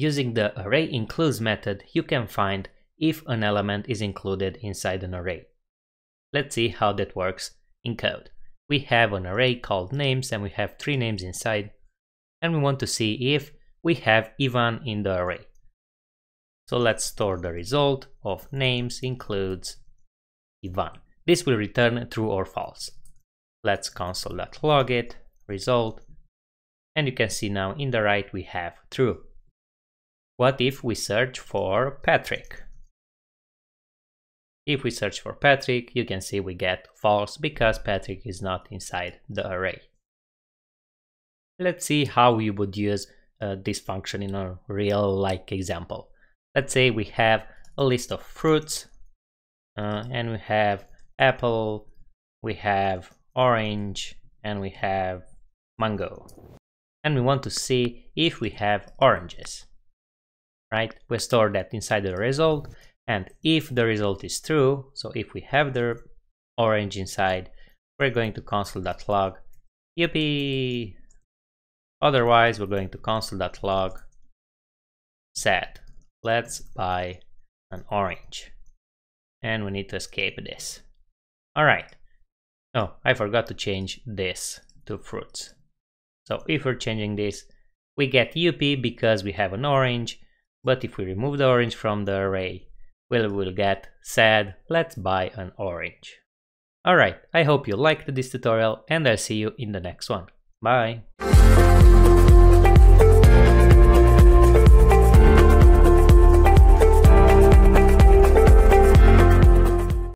Using the array includes method, you can find if an element is included inside an array. Let's see how that works in code. We have an array called names and we have three names inside, and we want to see if we have Ivan in the array. So let's store the result of names includes Ivan. This will return true or false. Let's console.log it, result, and you can see now in the right we have true. What if we search for Patrick? If we search for Patrick, you can see we get false because Patrick is not inside the array. Let's see how we would use this function in a real-like example. Let's say we have a list of fruits, and we have apple, we have orange, and we have mango. And we want to see if we have oranges, right? We store that inside the result. And if the result is true, so if we have the orange inside, we're going to console.log, yippee! Otherwise, we're going to console.log, sad, let's buy an orange. And we need to escape this. All right. Oh, I forgot to change this to fruits. So if we're changing this, we get yuppie because we have an orange, but if we remove the orange from the array, we'll get sad, let's buy an orange. Alright, I hope you liked this tutorial and I'll see you in the next one. Bye!